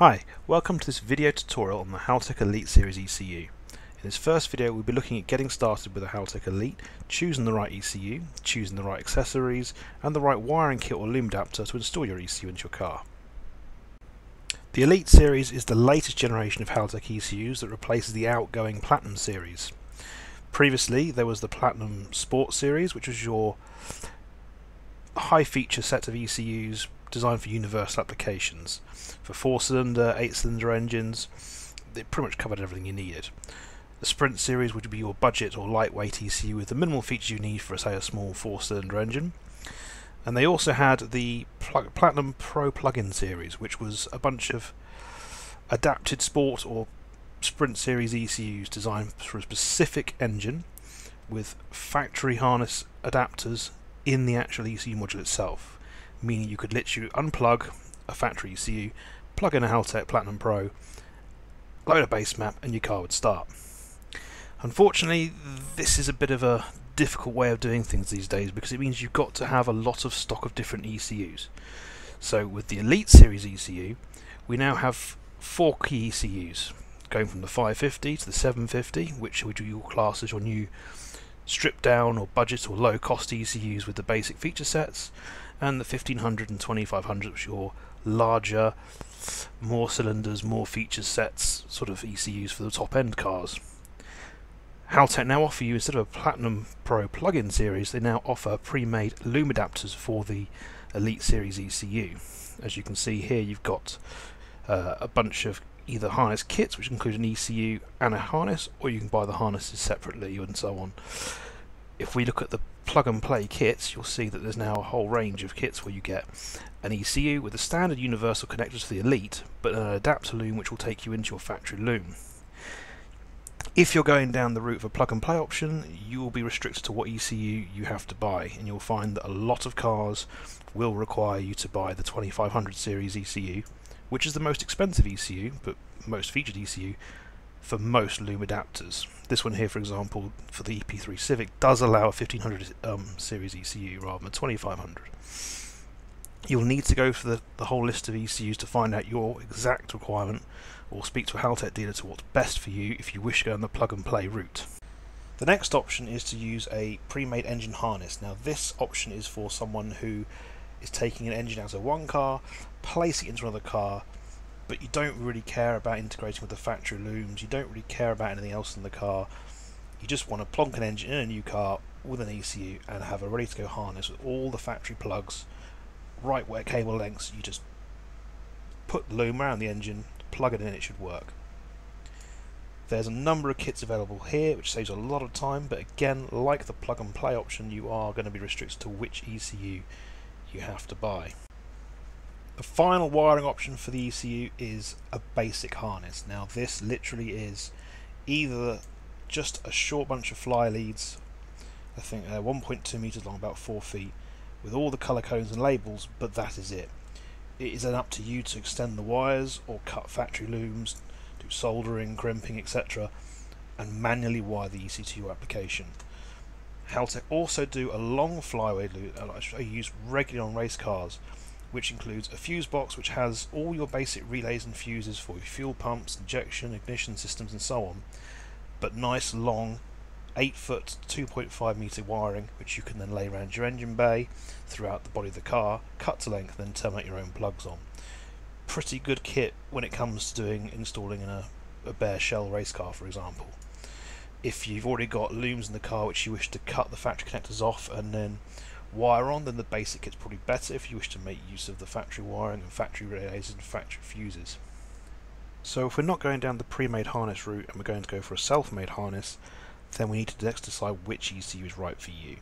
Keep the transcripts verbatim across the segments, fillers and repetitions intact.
Hi, welcome to this video tutorial on the Haltech Elite Series E C U. In this first video we'll be looking at getting started with the Haltech Elite, choosing the right E C U, choosing the right accessories and the right wiring kit or loom adapter to install your E C U into your car. The Elite Series is the latest generation of Haltech E C Us that replaces the outgoing Platinum Series. Previously there was the Platinum Sport Series, which was your high feature set of E C Us designed for universal applications, for four-cylinder, eight-cylinder engines. It pretty much covered everything you needed. The Sprint Series would be your budget or lightweight E C U with the minimal features you need for, say, a small four-cylinder engine. And they also had the Platinum Pro Plug-in Series, which was a bunch of adapted Sport or Sprint Series E C Us designed for a specific engine with factory harness adapters in the actual E C U module itself, meaning you could literally unplug a factory E C U, plug in a Haltech Platinum Pro, load a base map and your car would start. Unfortunately, this is a bit of a difficult way of doing things these days because it means you've got to have a lot of stock of different E C Us. So with the Elite Series E C U, we now have four key E C Us, going from the five fifty to the seven fifty, which would you class as your new stripped down or budget or low cost E C Us with the basic feature sets, and the fifteen hundred and twenty-five hundred, which are your larger, more cylinders, more feature sets sort of E C Us for the top end cars. Haltech now offer you, instead of a Platinum Pro Plug-in Series, they now offer pre-made loom adapters for the Elite Series E C U. As you can see here, you've got uh, a bunch of either harness kits, which include an E C U and a harness, or you can buy the harnesses separately and so on. If we look at the plug-and-play kits, you'll see that there's now a whole range of kits where you get an E C U with the standard universal connectors to the Elite, but an adapter loom which will take you into your factory loom. If you're going down the route of a plug-and-play option, you will be restricted to what E C U you have to buy, and you'll find that a lot of cars will require you to buy the twenty-five hundred series E C U, which is the most expensive E C U, but most featured E C U, for most loom adapters. This one here, for example, for the E P three Civic, does allow a fifteen hundred um, series E C U rather than twenty-five hundred. You'll need to go for the, the whole list of E C Us to find out your exact requirement, or speak to a Haltech dealer to what's best for you if you wish to go on the plug-and-play route. The next option is to use a pre-made engine harness. Now this option is for someone who is taking an engine out of one car, placing it into another car, but you don't really care about integrating with the factory looms, you don't really care about anything else in the car, you just want to plonk an engine in a new car with an E C U and have a ready to go harness with all the factory plugs, right where cable lengths, you just put the loom around the engine, plug it in, it should work. There's a number of kits available here which saves a lot of time, but again, like the plug and play option, you are going to be restricted to which E C U you have to buy. The final wiring option for the E C U is a basic harness. Now this literally is either just a short bunch of fly leads, I think they're one point two meters long, about four feet, with all the colour codes and labels, but that is it. It is then up to you to extend the wires or cut factory looms, do soldering, crimping, et cetera, and manually wire the E C U to your application. Haltech also do a long flyway loop, which I use regularly on race cars, which includes a fuse box which has all your basic relays and fuses for your fuel pumps, injection, ignition systems and so on, but nice long eight foot two point five meter wiring which you can then lay around your engine bay throughout the body of the car, cut to length and then terminate your own plugs on. Pretty good kit when it comes to doing installing in a, a bare shell race car, for example. If you've already got looms in the car which you wish to cut the factory connectors off and then wire on, then the basic kit's probably better if you wish to make use of the factory wiring and factory relays and factory fuses. So if we're not going down the pre-made harness route and we're going to go for a self-made harness, then we need to next decide which E C U is right for you.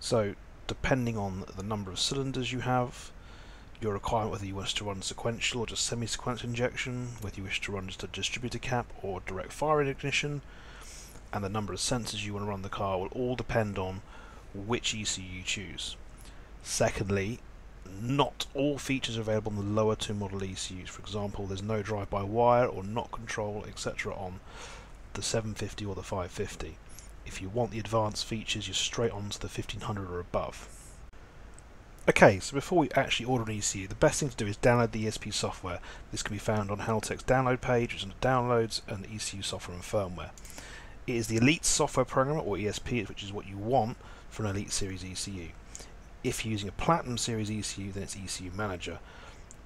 So depending on the number of cylinders you have, your requirement whether you wish to run sequential or just semi-sequential injection, whether you wish to run just a distributor cap or direct fire ignition, and the number of sensors you want to run the car will all depend on which E C U you choose. Secondly, not all features are available on the lower two model E C Us. For example, there's no drive-by-wire or knock control, et cetera on the seven fifty or the five fifty. If you want the advanced features, you're straight onto the fifteen hundred or above. Okay, so before we actually order an E C U, the best thing to do is download the E S P software. This can be found on Haltech's download page, which is downloads and the E C U software and firmware. It is the Elite Software Program, or E S P, which is what you want for an Elite Series E C U. If you're using a Platinum Series E C U, then it's E C U Manager.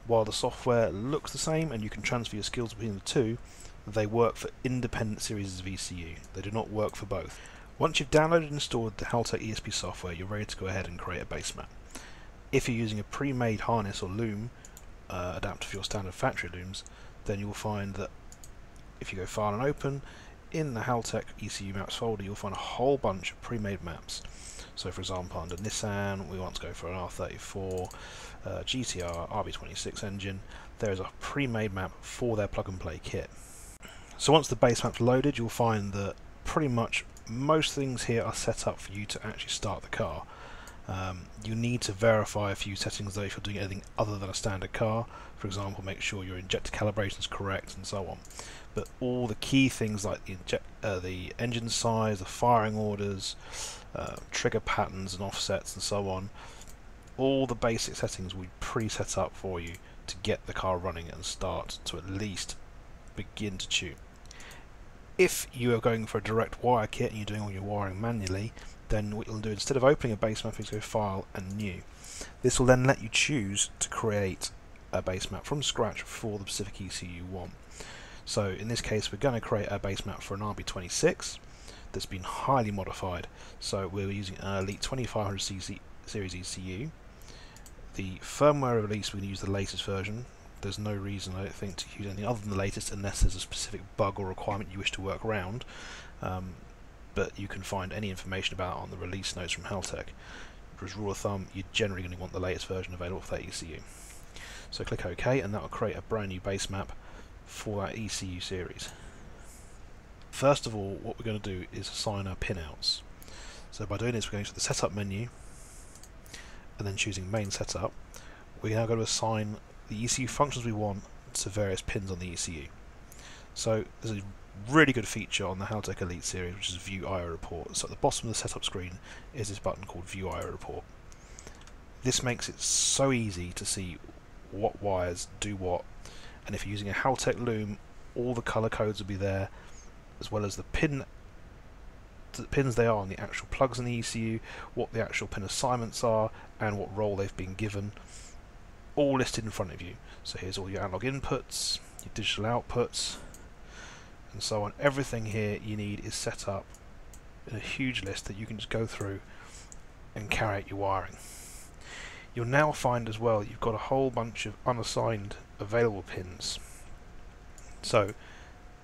While the software looks the same and you can transfer your skills between the two, they work for independent series of E C U. They do not work for both. Once you've downloaded and installed the Haltech E S P software, you're ready to go ahead and create a base map. If you're using a pre-made harness or loom, uh, adapted for your standard factory looms, then you'll find that if you go File and Open, in the Haltech E C U Maps folder you'll find a whole bunch of pre-made maps. So for example, under Nissan, we want to go for an R thirty-four, uh, G T R, R B twenty-six engine. There is a pre-made map for their plug-and-play kit. So once the base map's loaded, you'll find that pretty much most things here are set up for you to actually start the car. Um, you need to verify a few settings though if you're doing anything other than a standard car. For example, make sure your injector calibration is correct and so on. But all the key things like the, inject, uh, the engine size, the firing orders, uh, trigger patterns and offsets and so on, all the basic settings we pre-set up for you to get the car running and start to at least begin to tune. If you are going for a direct wire kit and you're doing all your wiring manually, then what you'll do, instead of opening a base map, is go File and New. This will then let you choose to create a base map from scratch for the specific E C U you want. So in this case we're going to create a base map for an R B twenty-six that's been highly modified. So we're using an Elite twenty-five hundred series E C U. The firmware release, we're going to use the latest version. There's no reason, I don't think, to use anything other than the latest unless there's a specific bug or requirement you wish to work around. Um, but you can find any information about it on the release notes from Haltech. As a rule of thumb, you're generally going to want the latest version available for that E C U. So click OK and that will create a brand new base map for that E C U series. First of all, what we're going to do is assign our pinouts. So by doing this, we're going to the Setup menu and then choosing Main Setup. We're now going to assign the E C U functions we want to various pins on the E C U. So there's a really good feature on the Haltech Elite series, which is View I O Report. So at the bottom of the setup screen is this button called View I O Report. This makes it so easy to see what wires do what, and if you're using a Haltech loom, all the colour codes will be there, as well as the pin the pins they are on the actual plugs in the E C U, what the actual pin assignments are, and what role they've been given. All listed in front of you. So here's all your analog inputs, your digital outputs, and so on. Everything here you need is set up in a huge list that you can just go through and carry out your wiring. You'll now find as well you've got a whole bunch of unassigned available pins. So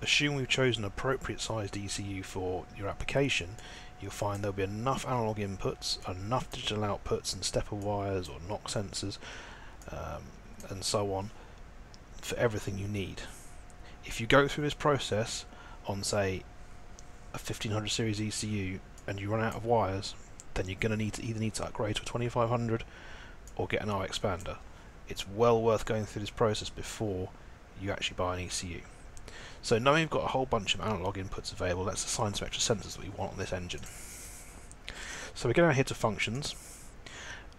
assume we've chosen an appropriate sized E C U for your application, you'll find there'll be enough analog inputs, enough digital outputs and stepper wires or knock sensors, Um, and so on, for everything you need. If you go through this process on, say, a fifteen hundred series E C U and you run out of wires, then you're going to need to either need to upgrade to a twenty-five hundred or get an R expander. It's well worth going through this process before you actually buy an E C U. So now you've got a whole bunch of analog inputs available, let's assign some extra sensors that we want on this engine. So we go down here to Functions,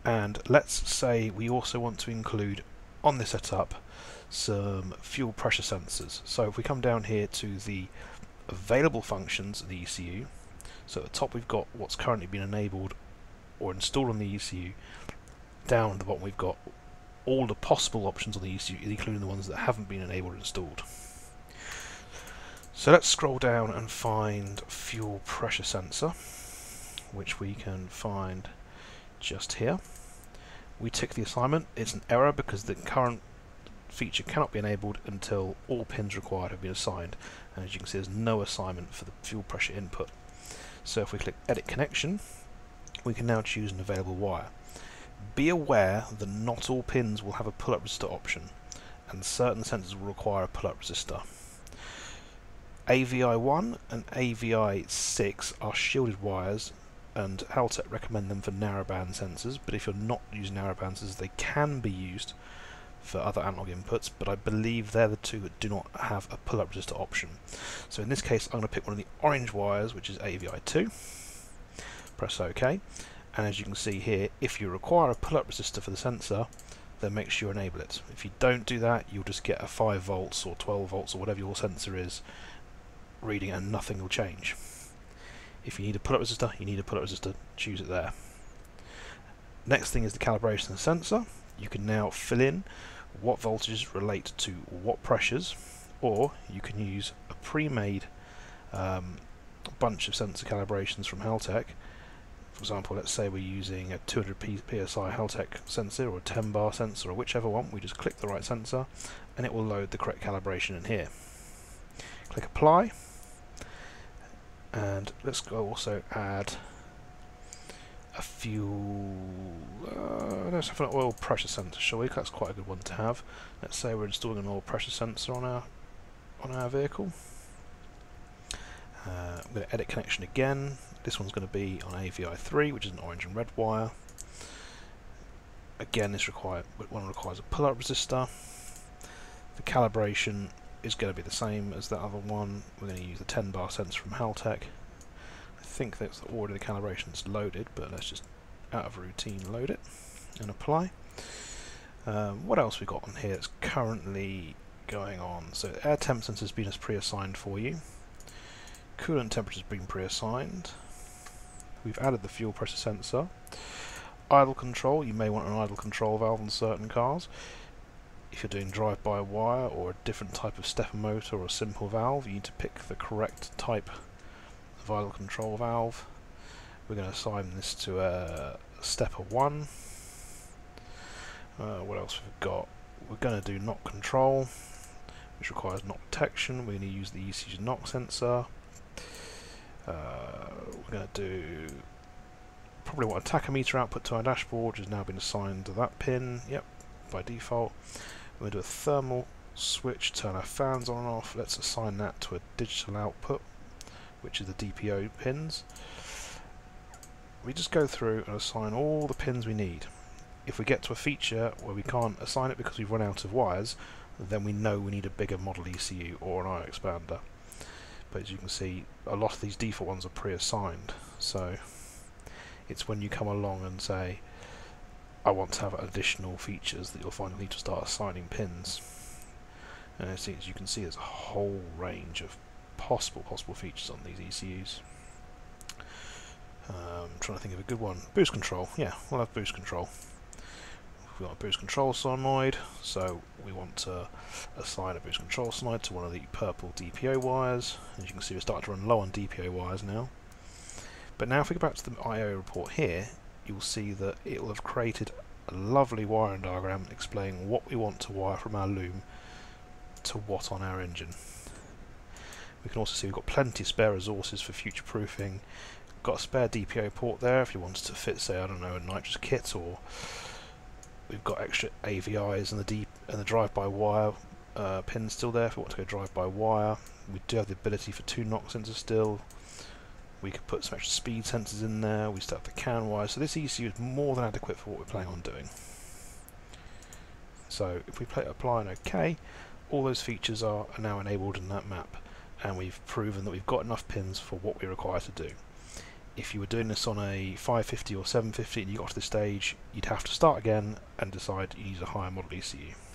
and let's say we also want to include on this setup some fuel pressure sensors. So if we come down here to the available functions of the E C U, so at the top we've got what's currently been enabled or installed on the E C U, down at the bottom we've got all the possible options on the E C U, including the ones that haven't been enabled or installed. So let's scroll down and find fuel pressure sensor, which we can find just here. We tick the assignment. It's an error because the current feature cannot be enabled until all pins required have been assigned, and as you can see there's no assignment for the fuel pressure input. So if we click Edit Connection, we can now choose an available wire. Be aware that not all pins will have a pull-up resistor option, and certain sensors will require a pull-up resistor. A V I one and A V I six are shielded wires, and Haltech recommend them for narrowband sensors, but if you're not using narrowband sensors they can be used for other analog inputs, but I believe they're the two that do not have a pull-up resistor option. So in this case I'm going to pick one of the orange wires, which is A V I two, press OK, and as you can see here, if you require a pull-up resistor for the sensor, then make sure you enable it. If you don't do that, you'll just get a five volts or twelve volts or whatever your sensor is reading and nothing will change. If you need a pull-up resistor, you need a pull-up resistor, choose it there. Next thing is the calibration of the sensor. You can now fill in what voltages relate to what pressures, or you can use a pre-made um, bunch of sensor calibrations from Haltech. For example, let's say we're using a two hundred P S I Haltech sensor or a ten bar sensor or whichever one. We just click the right sensor and it will load the correct calibration in here. Click apply, and let's go also add a fuel, uh, let's have an oil pressure sensor, shall we? That's quite a good one to have. Let's say we're installing an oil pressure sensor on our, on our vehicle. Uh, I'm going to edit connection again. This one's going to be on A V I three, which is an orange and red wire. Again, this require, one requires a pull-up resistor. The calibration is going to be the same as that other one. We're going to use the ten bar sensor from Haltech. I think that's already the calibration's loaded, but let's just, out of routine, load it and apply. Um, what else we got on here that's currently going on? So the air temp sensor has been pre-assigned for you. Coolant temperature has been pre-assigned. We've added the fuel pressure sensor. Idle control, you may want an idle control valve on certain cars. If you're doing drive-by-wire or a different type of stepper motor or a simple valve, you need to pick the correct type of idle control valve. We're going to assign this to a uh, stepper one. Uh, what else we've got? We're going to do knock control, which requires knock detection. We're going to use the E C U knock sensor. Uh, we're going to do probably want a tachometer output to our dashboard, which has now been assigned to that pin, yep, by default. We're going to do a thermal switch, turn our fans on and off. Let's assign that to a digital output, which is the D P O pins. We just go through and assign all the pins we need. If we get to a feature where we can't assign it because we've run out of wires, then we know we need a bigger model E C U or an I O expander. But as you can see, a lot of these default ones are pre-assigned, so it's when you come along and say, I want to have additional features, that you'll finally need to start assigning pins. And as you can see, there's a whole range of possible possible features on these E C Us. Um, I'm trying to think of a good one. Boost control, yeah, we'll have boost control. We've got a boost control solenoid, so we want to assign a boost control solenoid to one of the purple D P O wires. As you can see, we're starting to run low on D P O wires now. But now if we go back to the I O report here, you'll see that it will have created a lovely wiring diagram explaining what we want to wire from our loom to what on our engine. We can also see we've got plenty of spare resources for future proofing. Got a spare D P O port there if you wanted to fit, say, I don't know, a nitrous kit, or we've got extra A V Is and the D and the drive-by-wire uh, pins still there if we want to go drive-by-wire. We do have the ability for two knock sensors still. We could put some extra speed sensors in there. We still have the C A N wire. So this E C U is more than adequate for what we're planning on doing. So if we play apply and OK, all those features are, are now enabled in that map, and we've proven that we've got enough pins for what we require to do. If you were doing this on a five fifty or seven fifty and you got to this stage, you'd have to start again and decide you need a higher model E C U.